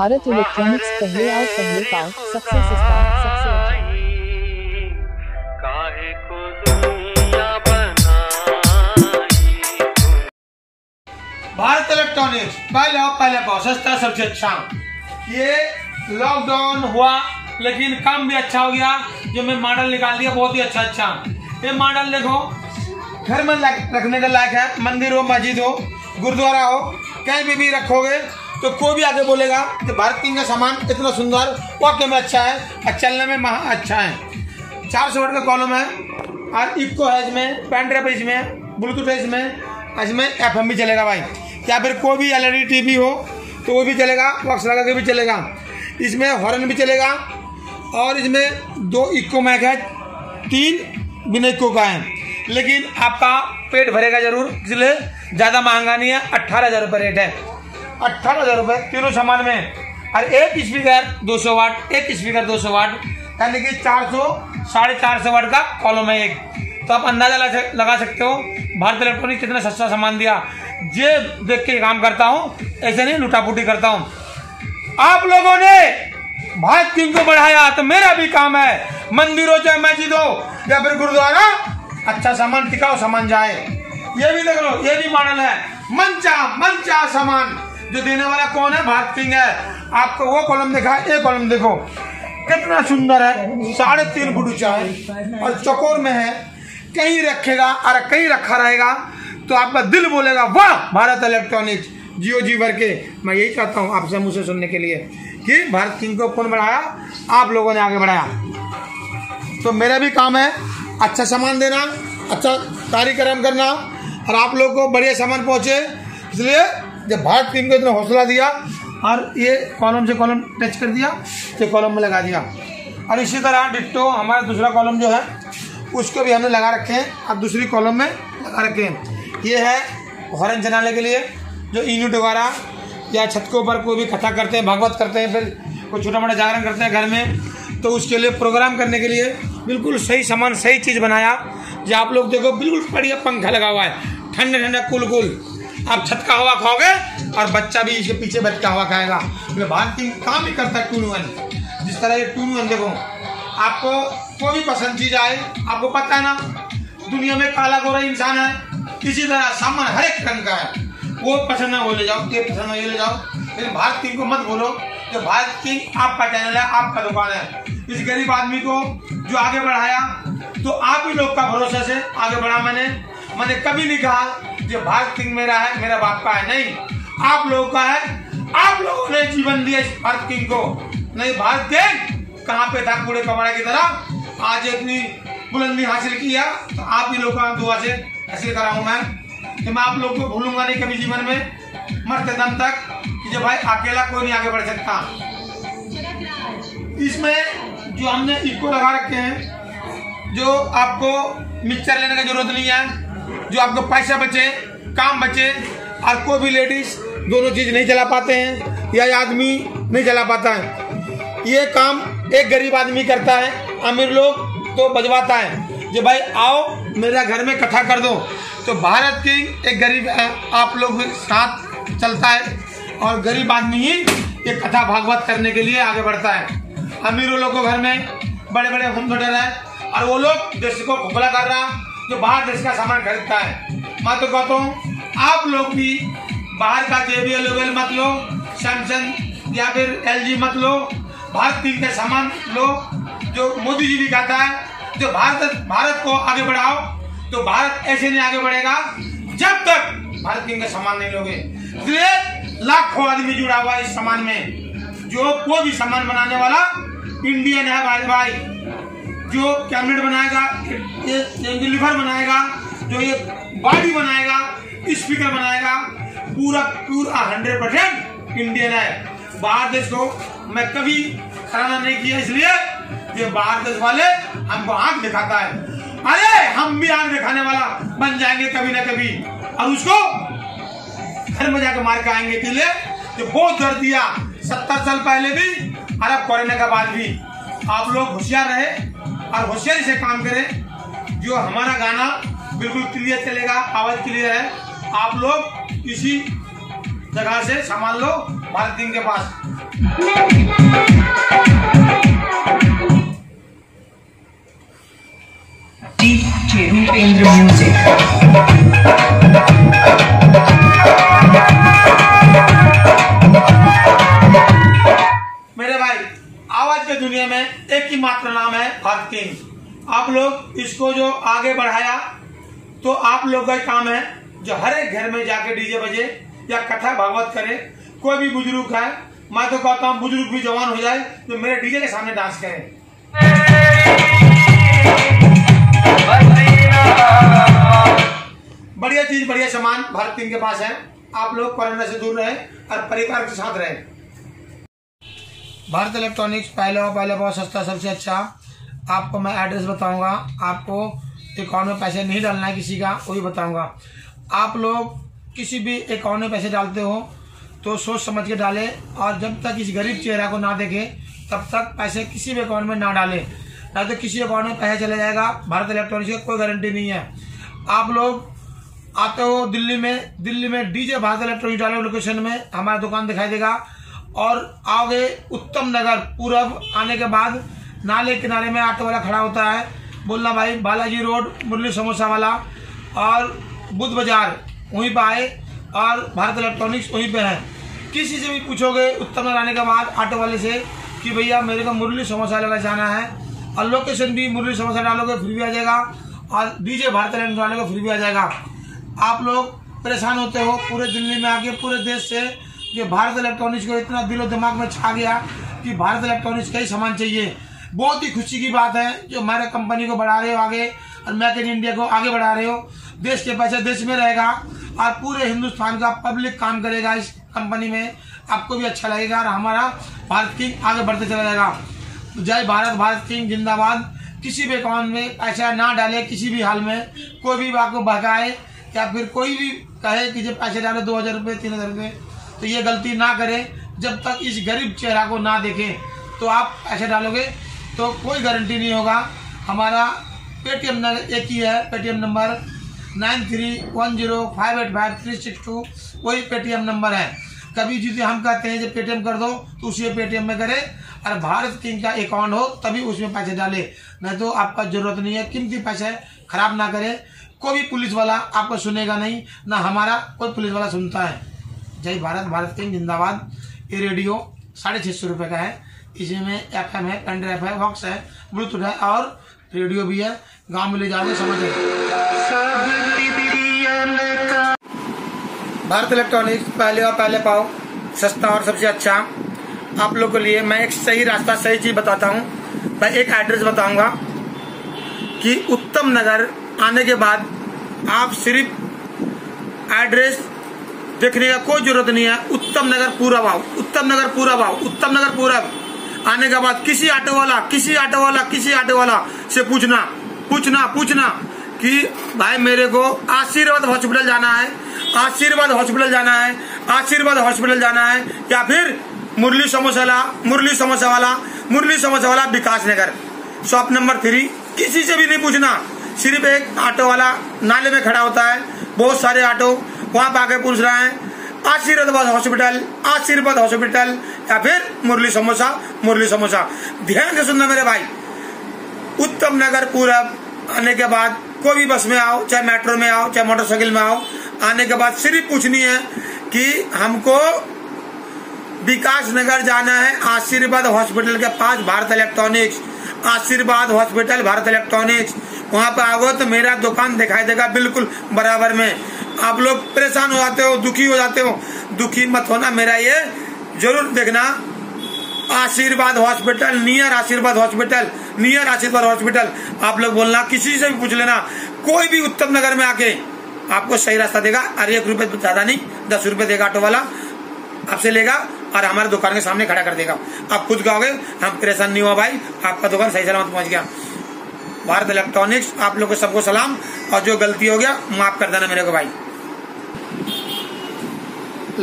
Bharat electronics पहले आओ पहले पाओ, सबसे सस्ता सबसे अच्छा। भारत इलेक्ट्रॉनिक्स पहले आओ पहले पाओ, सस्ता सबसे अच्छा। ये लॉकडाउन हुआ लेकिन काम भी अच्छा हो गया, जो मैं मॉडल निकाल दिया बहुत ही अच्छा। ये मॉडल देखो, घर में रखने का लायक है, मंदिर हो, मस्जिद हो, गुरुद्वारा हो, कहीं पे भी रखोगे तो कोई भी आगे बोलेगा कि भारत किंग का सामान इतना सुंदर, वाकई में अच्छा है और चलने में महा अच्छा है। 400 वाट का कॉलम है और इको है इसमें, पेन ड्राइव है इसमें, ब्लूटूथ है इसमें, इसमें FM भी चलेगा भाई, या फिर कोई भी LED TV हो तो वो भी चलेगा, बॉक्स लगा के भी चलेगा। इसमें हॉर्न भी चलेगा और इसमें 2 इको मैक है, 3 बिना इको का है, लेकिन आपका पेट भरेगा जरूर, इसलिए ज़्यादा महंगा नहीं है। 18,000 रुपये रेट है, 18,000 रुपये तीनों सामान में। और एक स्पीकर 200 वाट, एक स्पीकर 200 वाट यानी कि 400 साढ़े 400 वाट का कॉलम है एक, तो आप अंदाजा लगा सकते हो भारत इलेक्ट्रॉनिक्स कितना सस्ता सामान दिया। ये देख के काम करता हूँ, ऐसे नहीं लुटापुटी करता हूँ। आप लोगों ने भारत किंग को बढ़ाया तो मेरा भी काम है, मंदिर हो चाहे मस्जिद हो या फिर गुरुद्वारा, अच्छा सामान टिकाऊ सामान जाए। ये भी देख लो, ये भी मॉडल है, मनचा सामान जो देने वाला कौन है, भारत किंग है। आपको वो कॉलम देखा, ये कॉलम देखो कितना सुंदर है, 3.5 फुट ऊंचा है और चौकोर में है, कहीं रखेगा और कहीं रखा रहेगा तो आपका दिल बोलेगा वाह भारत इलेक्ट्रॉनिक्स, जियो जी भर के। मैं यही चाहता हूँ आपसे, मुझसे सुनने के लिए कि भारत किंग को कौन बढ़ाया, आप लोगों ने आगे बढ़ाया, तो मेरा भी काम है अच्छा सामान देना, अच्छा कार्यक्रम करना और आप लोगों को बढ़िया सामान पहुँचे। इसलिए जब भारत किंग को इतना हौसला दिया और ये कॉलम से कॉलम टच कर दिया, तो कॉलम में लगा दिया। और इसी तरह डिट्टो हमारा दूसरा कॉलम जो है उसको भी हमने लगा रखे हैं, अब दूसरी कॉलम में लगा रखे हैं। ये है हॉर्न चलाने के लिए, जो यूनिट वगैरह या छत के ऊपर कोई भी कथा करते हैं, भागवत करते हैं, फिर कोई छोटा मोटा जागरण करते हैं घर में, तो उसके लिए प्रोग्राम करने के लिए बिल्कुल सही सामान, सही चीज़ बनाया। जो आप लोग देखो बिल्कुल बढ़िया पंखा लगा हुआ है, ठंडा ठंडा कूल कूल, आप छत का हवा खाओगे और बच्चा भी इसके पीछे बैठ के हवा खाएगा। तो भारत किंग काम ही करता है 2-in-1, जिस तरह ये 2-in-1 देखो, आपको कोई भी पसंद चीज़ आए, आपको पता है ना दुनिया में काला गोरा इंसान है, इसी तरह सामान हर एक रंग का है, वो पसंद ना वो ले जाओ, ये पसंद ना ये ले जाओ। लेकिन भारत किंग को मत बोलो कि भारत किंग आपका चैनल है, आपका दुकान है। इस गरीब आदमी को जो आगे बढ़ाया तो आप ही लोग का भरोसा से आगे बढ़ा। मैंने कभी नहीं कहा कि भारत किंग मेरा है, मेरा बाप का है, नहीं, आप लोगों का है, आप लोगों ने जीवन दिया इस भारत किंग को। नहीं भारत किंग कहाँ पे था कूड़े कबाड़ा की तरह, आज इतनी बुलंदी हासिल किया तो आप ही लोग का दुआ से हासिल कराऊँ मैं, कि मैं आप लोग को भूलूंगा नहीं कभी जीवन में, मरते दम तक, कि जब भाई अकेला कोई नहीं आगे बढ़ सकता। इसमें जो हमने इको लगा रखे हैं, जो आपको मिक्सर लेने की जरूरत नहीं है, जो आपको पैसा बचे, काम बचे, और कोई भी लेडीज दोनों चीज़ नहीं चला पाते हैं या आदमी नहीं चला पाता है, ये काम एक गरीब आदमी करता है, अमीर लोग तो बजवाता है जो भाई आओ मेरा घर में कथा कर दो। तो भारत किंग एक गरीब आप लोग साथ चलता है और गरीब आदमी ही ये कथा भागवत करने के लिए आगे बढ़ता है। अमीरों लोग को घर में बड़े बड़े होम थिएटर है और वो लोग देश को खोखला कर रहा जो बाहर देश का सामान खरीदता है। मैं तो कहता हूँ आप लोग भी बाहर का JBL मत लो, सैमसंग या फिर LG मत लो, भारत किंग का सामान लो, जो मोदी जी भी कहता है जो भारत को आगे बढ़ाओ। तो भारत ऐसे नहीं आगे बढ़ेगा जब तक भारत किंग का सामान नहीं लोगे। इसलिए लाखों आदमी जुड़ा हुआ इस सामान में, जो कोई भी सामान बनाने वाला इंडियन है भाई, जो कैबिनेट बनाएगा, ये लिवर बनाएगा, जो ये बॉडी बनाएगा, स्पीकर बनाएगा, पूरा 100% इंडियन है। बाहर देश को मैं कभी खराना नहीं किया, इसलिए ये बाहर देश वाले हमको आंख दिखाता है, अरे हम भी आंख दिखाने वाला बन जाएंगे कभी ना कभी, और उसको घर में जाकर मार के आएंगे। इसलिए जो बहुत दर्द दिया 70 साल पहले भी और अब कोरोना के बाद भी, आप लोग होशियार रहे और होशियारी से काम करें। जो हमारा गाना बिल्कुल क्लियर चलेगा, आवाज क्लियर है, आप लोग इसी जगह से सामान लो भारत किंग के पास। Rupendra मेरे भाई आवाज के दुनिया में एक ही मात्र नाम है भक्तिम। आप लोग इसको जो आगे बढ़ाया तो आप लोग का काम है जो हर एक घर में जाके डीजे बजे या कथा भागवत करे। कोई भी बुजुर्ग है, मैं तो कहता हूँ बुजुर्ग भी जवान हो जाए तो मेरे डीजे के सामने डांस करें। बढ़िया चीज बढ़िया सामान भारत के पास है। आप लोग कोरोना से दूर रहें और परिवार के साथ रहें। भारत इलेक्ट्रॉनिक्स पहले बहुत सस्ता, सबसे अच्छा। आपको मैं एड्रेस बताऊंगा, आपको अकाउंट में पैसे नहीं डालना है किसी का, वही बताऊंगा। आप लोग किसी भी अकाउंट में पैसे डालते हो तो सोच समझ के डालें और जब तक इस गरीब चेहरा को ना देखें तब तक पैसे किसी भी अकाउंट में ना डालें, ना तो किसी अकाउंट में पैसा चला जाएगा। भारत इलेक्ट्रॉनिक्स की कोई गारंटी नहीं है। आप लोग आते हो दिल्ली में डीजे भारत इलेक्ट्रॉनिक्स डाले लोकेशन में हमारा दुकान दिखाई देगा। और आओगे उत्तम नगर पूरब आने के बाद नाले किनारे में ऑटो वाला खड़ा होता है, बोलना भाई बालाजी रोड मुरली समोसा वाला और बुध बाजार वहीं पर आए और भारत इलेक्ट्रॉनिक्स वहीं पर है। किसी से भी पूछोगे उत्तम नगर आने के बाद ऑटो वाले से कि भैया मेरे को मुरली समोसा वाला जाना है और लोकेशन भी मुरली समोसा डालोगे फ्री भी आ जाएगा और डीजे भारत इलेक्ट्रॉनिक्स डालोगे फ्री भी आ जाएगा। आप लोग परेशान होते हो पूरे दिल्ली में आके पूरे देश से कि भारत इलेक्ट्रॉनिक्स को इतना दिलो दिमाग में छा गया कि भारत इलेक्ट्रॉनिक्स का ही सामान चाहिए। बहुत ही खुशी की बात है जो हमारे कंपनी को बढ़ा रहे हो आगे और मेक इन इंडिया को आगे बढ़ा रहे हो। देश के पैसा देश में रहेगा और पूरे हिंदुस्तान का पब्लिक काम करेगा इस कंपनी में, आपको भी अच्छा लगेगा और हमारा भारत किंग आगे बढ़ते चला जाएगा। जय भारत, भारत किंग जिंदाबाद। किसी भी अकाउंट में पैसा ना डाले किसी भी हाल में। कोई भी आपको बहकाए या फिर कोई भी कहे कि जब पैसे डाले 2000 रुपये 3000 रुपये तो ये गलती ना करें। जब तक इस गरीब चेहरा को ना देखें तो आप पैसे डालोगे तो कोई गारंटी नहीं होगा। हमारा पेटीएम नंबर एक ही है, पेटीएम नंबर 9310585362 वही पेटीएम नंबर है। कभी जिसे हम कहते हैं जब पेटीएम कर दो तो उसी पेटीएम में करें और भारत किंग का अकाउंट हो तभी उसमें पैसे डालें, नहीं तो आपका जरूरत नहीं है। कीमती पैसे खराब ना करें। कोई भी पुलिस वाला आपको सुनेगा नहीं, ना हमारा कोई पुलिस वाला सुनता है। जय भारत, भारत किंग जिंदाबाद। ये रेडियो 650 रुपये का है। इसमें एफएम है, पेनड्राइव है, वॉक्स है, ब्लूटूथ है और रेडियो भी है। गांव में ले जाओगे समझ है। भारत इलेक्ट्रॉनिक्स पहले पाओ, सस्ता और सबसे अच्छा। आप लोग के लिए मैं एक सही रास्ता, सही चीज बताता हूँ। मैं एक एड्रेस बताऊंगा कि उत्तम नगर आने के बाद आप सिर्फ एड्रेस देखने का कोई जरूरत नहीं है। उत्तम नगर पूरब आने के बाद किसी ऑटो वाला से पूछना कि भाई मेरे को आशीर्वाद हॉस्पिटल जाना है या फिर मुरली समोसा वाला विकास नगर शॉप नंबर 3। किसी से भी नहीं पूछना, सिर्फ एक ऑटो वाला नाले में खड़ा होता है, बहुत सारे ऑटो वहाँ पाके पूछ रहा है आशीर्वाद हॉस्पिटल या फिर मुरली समोसा। ध्यान से सुनना मेरे भाई। उत्तम नगर पूरब आने के बाद कोई भी बस में आओ, चाहे मेट्रो में आओ, चाहे मोटरसाइकिल में आओ, आने के बाद सिर्फ पूछनी है कि हमको विकास नगर जाना है आशीर्वाद हॉस्पिटल के पास Bharat electronics. Ashirwad hospital Bharat electronics, वहाँ पे आओगे तो मेरा दुकान दिखाई देगा बिल्कुल बराबर में। आप लोग परेशान हो जाते हो, दुखी हो जाते हो। दुखी मत होना, मेरा ये जरूर देखना। Ashirwad hospital near Ashirwad hospital आप लोग बोलना, किसी से भी पूछ लेना। कोई भी उत्तम नगर में आके आपको सही रास्ता देगा। अरे 1 रुपये ज्यादा नहीं, 10 रुपये देगा ऑटो वाला, आपसे लेगा और हमारे दुकान के सामने खड़ा कर देगा। आप खुद कहोगे हम परेशान नहीं हुआ भाई, आपका दुकान सही सलामत पहुंच गया। भारत इलेक्ट्रॉनिक्स आप लोग सबको सलाम, और जो गलती हो गया माफ कर देना मेरे को भाई।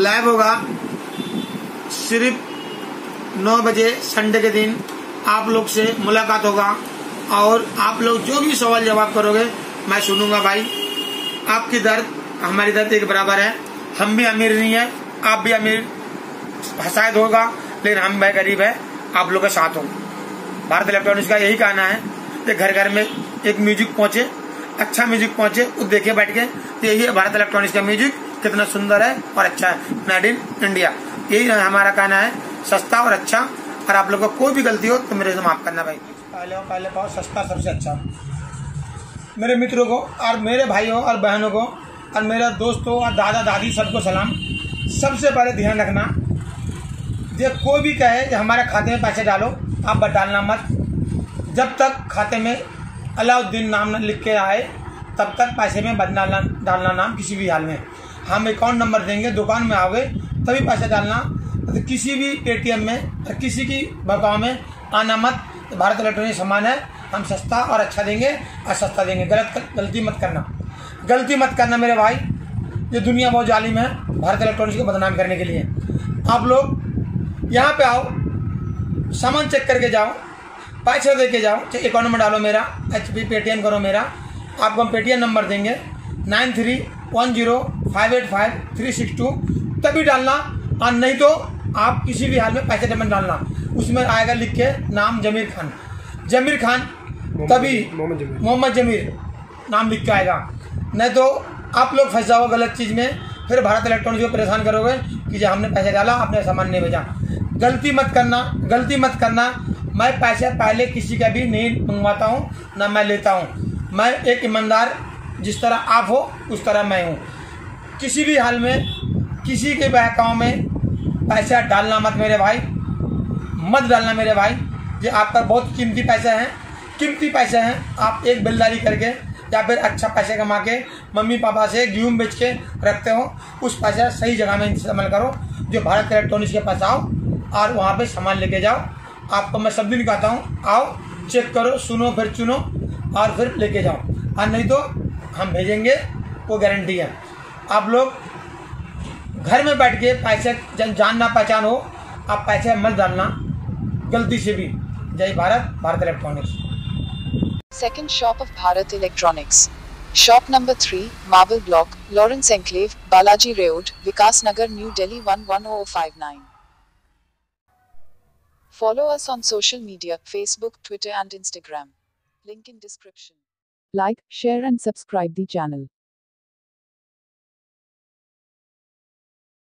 लाइव होगा सिर्फ 9 बजे संडे के दिन। आप लोग से मुलाकात होगा और आप लोग जो भी सवाल जवाब करोगे मैं सुनूंगा भाई। आपकी दर्द हमारी दर्द एक बराबर है। हम भी अमीर नहीं है, आप भी अमीर शायद होगा, लेकिन हम मैं गरीब है, आप लोग के साथ हूँ। भारत इलेक्ट्रॉनिक्स का यही कहना है कि घर घर में एक म्यूजिक पहुंचे, अच्छा म्यूजिक पहुंचे, वो देखे बैठ के यही है भारत इलेक्ट्रॉनिक्स का म्यूजिक कितना सुंदर है और अच्छा है, मेड इन इंडिया। यही हमारा कहना है, सस्ता और अच्छा। और आप लोगों को कोई भी गलती हो तो मेरे से माफ करना भाई। पहले हो पहले पाओ, सस्ता सबसे अच्छा। मेरे मित्रों को और मेरे भाइयों और बहनों को और मेरे दोस्तों और दादा दादी सबको सलाम। सबसे पहले ध्यान रखना, जो कोई भी कहे कि हमारे खाते में पैसे डालो, आप डालना मत। जब तक खाते में अलाउद्दीन नाम न लिख के आए तब तक पैसे में बदना डालना नाम किसी भी हाल में। हम अकाउंट नंबर देंगे, दुकान में आओगे तभी पैसा डालना। तो किसी भी पेटीएम में और किसी की बकाव में आना मत। भारत इलेक्ट्रॉनिक सामान है, हम सस्ता और अच्छा देंगे और सस्ता देंगे। गलती मत करना, गलती मत करना मेरे भाई। ये दुनिया बहुत जालिम है भारत इलेक्ट्रॉनिक्स को बदनाम करने के लिए। आप लोग यहाँ पे आओ, सामान चेक करके जाओ, पैसे दे के जाओ, चाहे अकाउंट में डालो मेरा, HP पेटीएम करो मेरा। आपको हम पेटीएम नंबर देंगे 9310585362, तभी डालना। और नहीं तो आप किसी भी हाल में पैसे जमा डालना। उसमें आएगा लिख के नाम जमीर खान, जमीर खान, तभी मोहम्मद जमीर नाम लिख के आएगा। नहीं तो आप लोग फंस जाओ गलत चीज़ में, फिर भारत इलेक्ट्रॉनिक्स को परेशान करोगे कि जो हमने पैसे डाला, आपने सामान नहीं भेजा। गलती मत करना, गलती मत करना। मैं पैसे पहले किसी का भी नहीं मंगवाता हूँ, ना मैं लेता हूँ। मैं एक ईमानदार, जिस तरह आप हो उस तरह मैं हूँ। किसी भी हाल में किसी के बहकाव में पैसा डालना मत मेरे भाई, मत डालना मेरे भाई। ये आपका बहुत कीमती पैसा है, कीमती पैसा है। आप एक बिलदारी करके या फिर अच्छा पैसे कमा के मम्मी पापा से गेहूँ बेच के रखते हो, उस पैसा सही जगह में इस्तेमाल करो, जो भारत इलेक्ट्रॉनिक्स के पास आओ और वहाँ पर सामान लेके जाओ। आपको मैं सब दिन कहता हूँ, आओ, चेक करो, सुनो, फिर चुनो और फिर लेके जाओ। और नहीं तो हम भेजेंगे, वो गारंटी है। आप लोग घर में बैठ के पैसे जान ना पहचान हो, आप पैसे मत डालना गलती से भी। जय Bharat, Bharat Electronics. Second shop of Bharat Electronics, shop number 3, Marble Block, Lawrence Enclave, Balaji Road, Vikas Nagar, New Delhi 11059। Follow us on social media, Facebook, Twitter and Instagram. Link in description. Like, share and subscribe the channel.